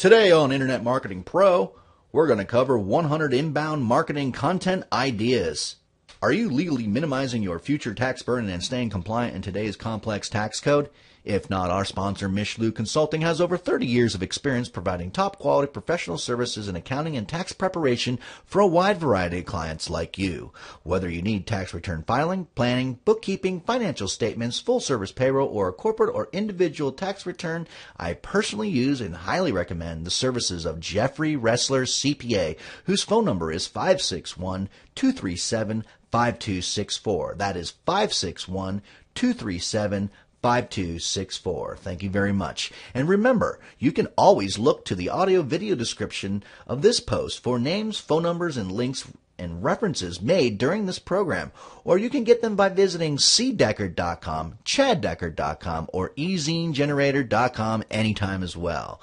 Today on Internet Marketing Pro, we're going to cover 100 inbound marketing content ideas. Are you legally minimizing your future tax burden and staying compliant in today's complex tax code? If not, our sponsor Mishloo Consulting has over 30 years of experience providing top quality professional services in accounting and tax preparation for a wide variety of clients like you. Whether you need tax return filing, planning, bookkeeping, financial statements, full service payroll, or a corporate or individual tax return, I personally use and highly recommend the services of Jeffrey Ressler, CPA, whose phone number is 561-237-5264. That is 561-237-5264. Thank you very much. And remember, you can always look to the audio video description of this post for names, phone numbers, and links and references made during this program, or you can get them by visiting chaddecker.com, chaddecker.com, or easygenerator.com anytime as well.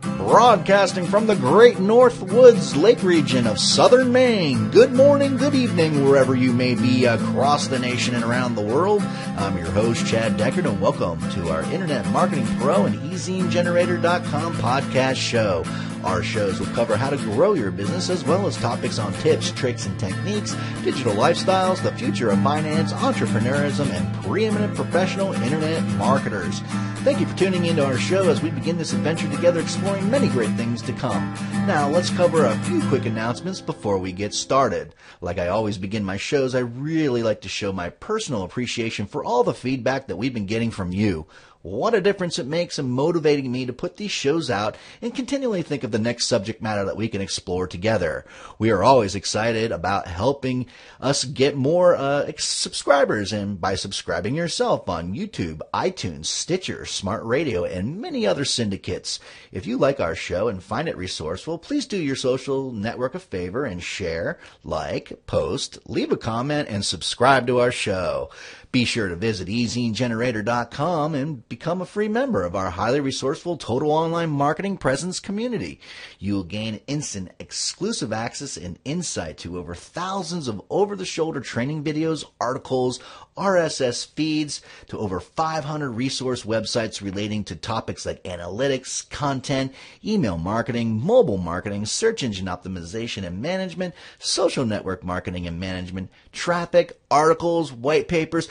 Broadcasting from the great North Woods Lake region of southern Maine. Good morning, good evening, wherever you may be across the nation and around the world. I'm your host, Chad Deckard, and welcome to our Internet Marketing Pro and E-ZineGenerator.com podcast show. Our shows will cover how to grow your business as well as topics on tips, tricks, and techniques, digital lifestyles, the future of finance, entrepreneurism, and preeminent professional internet marketers. Thank you for tuning into our show as we begin this adventure together exploring many great things to come. Now, let's cover a few quick announcements before we get started. Like I always begin my shows, I really like to show my personal appreciation for all the feedback that we've been getting from you. What a difference it makes in motivating me to put these shows out and continually think of the next subject matter that we can explore together. We are always excited about helping us get more subscribers, and by subscribing yourself on YouTube, iTunes, Stitcher, Smart Radio, and many other syndicates. If you like our show and find it resourceful, please do your social network a favor and share, like, post, leave a comment, and subscribe to our show. Be sure to visit easygenerator.com and become a free member of our highly resourceful total online marketing presence community. You'll gain instant exclusive access and insight to over thousands of over-the-shoulder training videos, articles, RSS feeds, to over 500 resource websites relating to topics like analytics, content, email marketing, mobile marketing, search engine optimization and management, social network marketing and management, traffic, articles, white papers,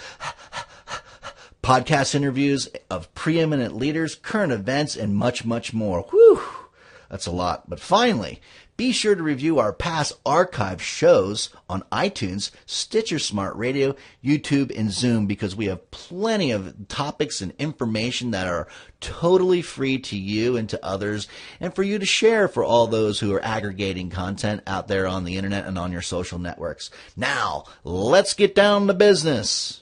podcast interviews of preeminent leaders, current events, and much, much more. Whew, that's a lot. But finally, be sure to review our past archive shows on iTunes, Stitcher Smart Radio, YouTube, and Zoom, because we have plenty of topics and information that are totally free to you and to others and for you to share for all those who are aggregating content out there on the internet and on your social networks. Now, let's get down to business.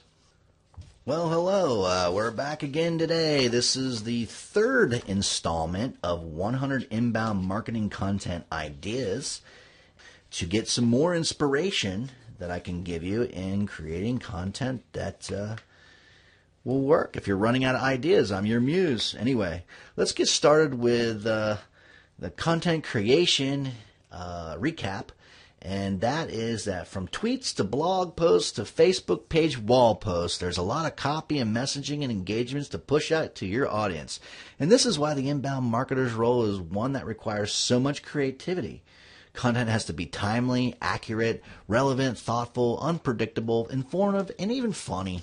Well, hello. We're back again today. This is the third installment of 100 inbound marketing content ideas to get some more inspiration that I can give you in creating content that will work. If you're running out of ideas, I'm your muse. Anyway, let's get started with the content creation recap. And that is that from tweets to blog posts to Facebook page wall posts, there's a lot of copy and messaging and engagements to push out to your audience. And this is why the inbound marketer's role is one that requires so much creativity. Content has to be timely, accurate, relevant, thoughtful, unpredictable, informative, and even funny.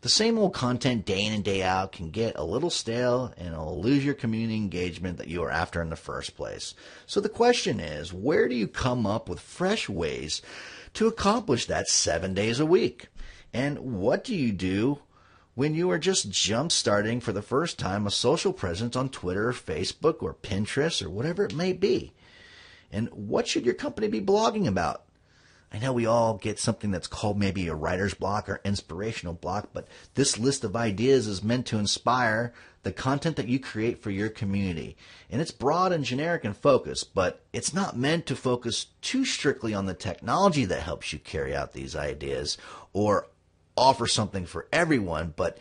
The same old content day in and day out can get a little stale and it'll lose your community engagement that you were after in the first place. So the question is, where do you come up with fresh ways to accomplish that 7 days a week? And what do you do when you are just jump-starting for the first time a social presence on Twitter, or Facebook, or Pinterest, or whatever it may be? And what should your company be blogging about? I know we all get something that's called maybe a writer's block or inspirational block, but this list of ideas is meant to inspire the content that you create for your community. And it's broad and generic and focused, but it's not meant to focus too strictly on the technology that helps you carry out these ideas or offer something for everyone. But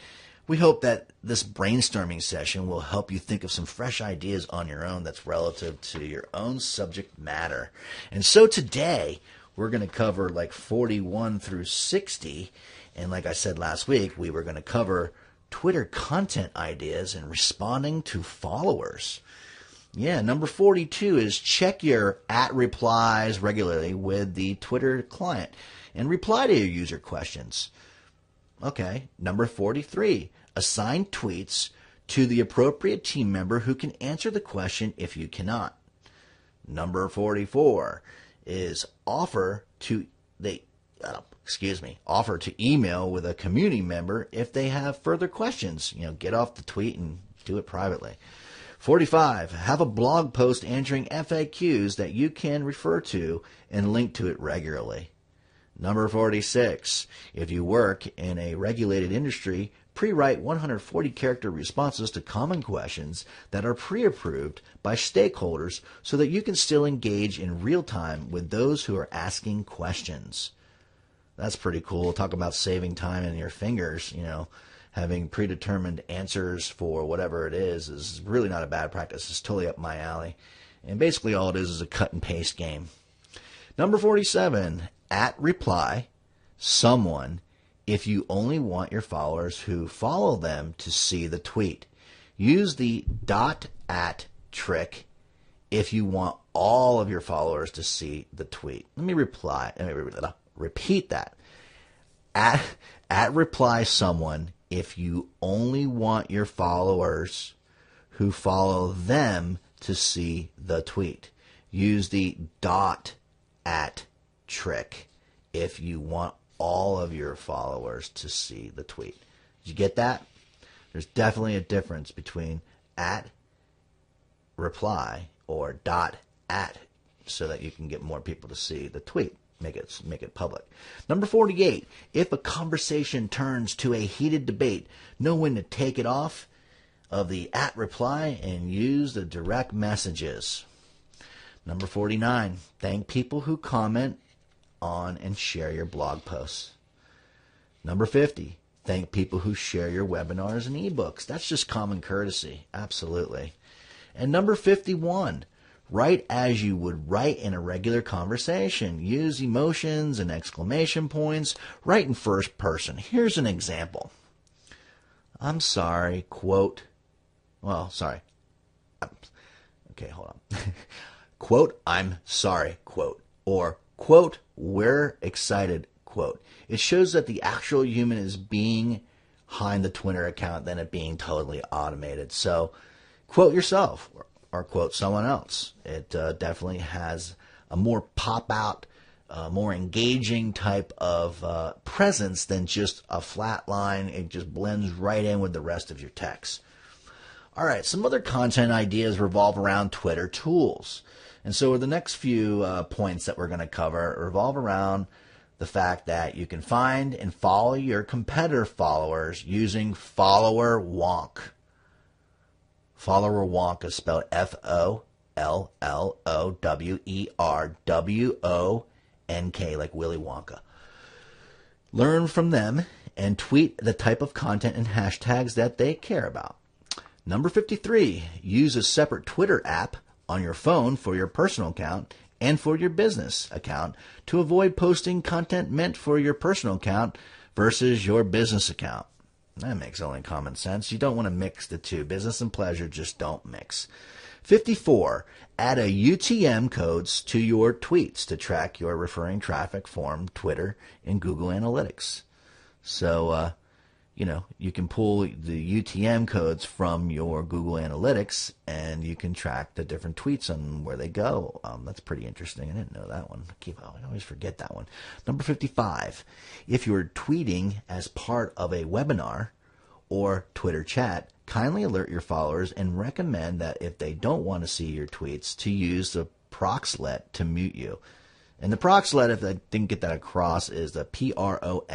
we hope that this brainstorming session will help you think of some fresh ideas on your own that's relative to your own subject matter. And so today, we're going to cover like 41 through 60. And like I said last week, we were going to cover Twitter content ideas and responding to followers. Yeah, number 42 is check your @replies regularly with the Twitter client and reply to your user questions. Okay, number 43, assign tweets to the appropriate team member who can answer the question if you cannot. Number 44 is offer to email with a community member if they have further questions. You know, get off the tweet and do it privately. 45, have a blog post answering FAQs that you can refer to and link to it regularly. Number 46, if you work in a regulated industry, pre-write 140-character responses to common questions that are pre-approved by stakeholders so that you can still engage in real time with those who are asking questions. That's pretty cool. Talk about saving time in your fingers, you know. Having predetermined answers for whatever it is really not a bad practice. It's totally up my alley. And basically all it is a cut and paste game. Number 47, @reply someone if you only want your followers who follow them to see the tweet. Use the .@ trick if you want all of your followers to see the tweet. Let me repeat that. @reply someone if you only want your followers who follow them to see the tweet. Use the .@ trick if you want all of your followers to see the tweet. Did you get that? There's definitely a difference between @reply or .@ so that you can get more people to see the tweet. Make it public. Number 48, if a conversation turns to a heated debate, know when to take it off of the @reply and use the direct messages. Number 49, thank people who comment on and share your blog posts. Number 50, thank people who share your webinars and ebooks. That's just common courtesy. Absolutely. And number 51, write as you would write in a regular conversation. Use emotions and exclamation points. Write in first person. Here's an example. I'm sorry, quote. Well, sorry. Okay, hold on. Quote, I'm sorry, quote. Or, quote, we're excited, quote. It shows that the actual human is being behind the Twitter account than it being totally automated. So, quote yourself. Or quote someone else. It definitely has a more pop-out, more engaging type of presence than just a flat line. It just blends right in with the rest of your text. All right, some other content ideas revolve around Twitter tools. And so the next few points that we're going to cover revolve around the fact that you can find and follow your competitor followers using Follower Wonk. Follower Wonk is spelled FOLLOWERWONK, like Willy Wonka. Learn from them and tweet the type of content and hashtags that they care about. Number 53, use a separate Twitter app on your phone for your personal account and for your business account to avoid posting content meant for your personal account versus your business account. That makes only common sense. You don't want to mix the two. Business and pleasure just don't mix. 54, add a UTM codes to your tweets to track your referring traffic from Twitter and Google Analytics. So, you know, you can pull the UTM codes from your Google Analytics and you can track the different tweets on where they go. That's pretty interesting. I didn't know that one. I always forget that one. Number 55, if you're tweeting as part of a webinar or Twitter chat, kindly alert your followers and recommend that if they don't want to see your tweets to use the Proxlet to mute you. And the Proxlet, if I didn't get that across, is the Proxlet.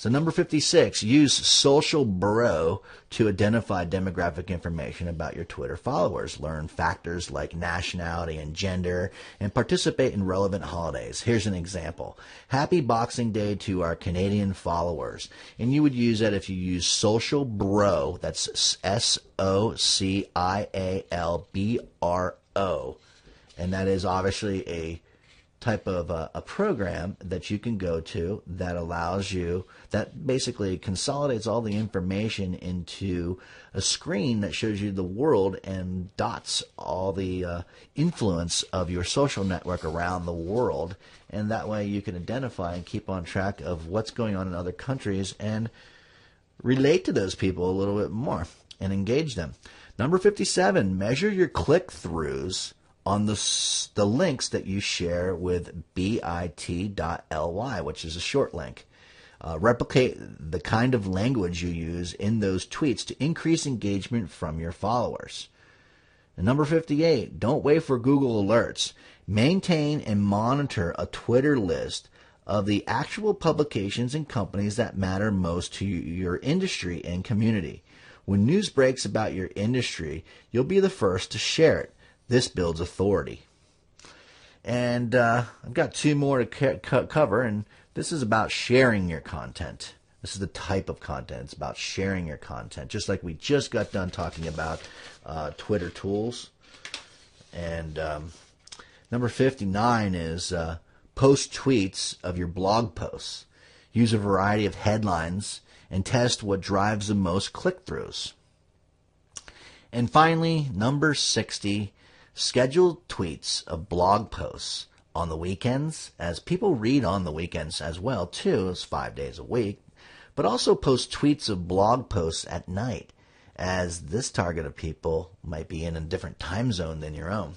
So number 56, use Social Bro to identify demographic information about your Twitter followers. Learn factors like nationality and gender and participate in relevant holidays. Here's an example. Happy Boxing Day to our Canadian followers. And you would use that if you use Social Bro. That's SOCIALBRO. And that is obviously a type of a program that you can go to that allows you, that basically consolidates all the information into a screen that shows you the world and dots all the influence of your social network around the world. And that way you can identify and keep on track of what's going on in other countries and relate to those people a little bit more and engage them. Number 57, measure your click-throughs on the links that you share with bit.ly, which is a short link. Replicate the kind of language you use in those tweets to increase engagement from your followers. And number 58, don't wait for Google alerts. Maintain and monitor a Twitter list of the actual publications and companies that matter most to your industry and community. When news breaks about your industry, you'll be the first to share it. This builds authority. And I've got two more to cover, and this is about sharing your content. This is the type of content. It's about sharing your content, just like we just got done talking about Twitter tools. And number 59 is post tweets of your blog posts. Use a variety of headlines and test what drives the most click-throughs. And finally, number 60, schedule tweets of blog posts on the weekends, as people read on the weekends as well, too. It's 5 days a week. But also post tweets of blog posts at night, as this target of people might be in a different time zone than your own.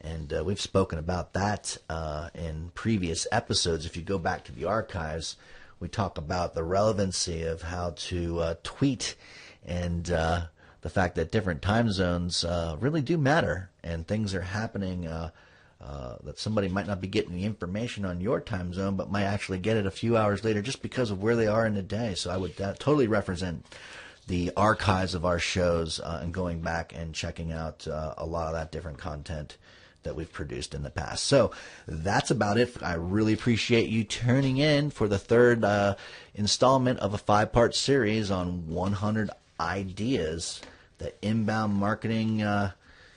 And we've spoken about that in previous episodes. If you go back to the archives, we talk about the relevancy of how to tweet, and the fact that different time zones really do matter, and things are happening that somebody might not be getting the information on your time zone, but might actually get it a few hours later just because of where they are in the day. So I would totally represent the archives of our shows and going back and checking out a lot of that different content that we've produced in the past. So that's about it. I really appreciate you turning in for the third installment of a five-part series on 100 ideas, the inbound marketing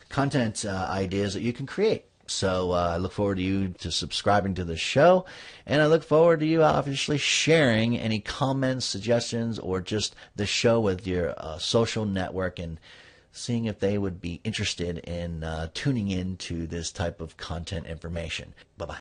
content ideas that you can create. So I look forward to you subscribing to the show, and I look forward to you obviously sharing any comments, suggestions, or just the show with your social network, and seeing if they would be interested in tuning in to this type of content information. Bye-bye.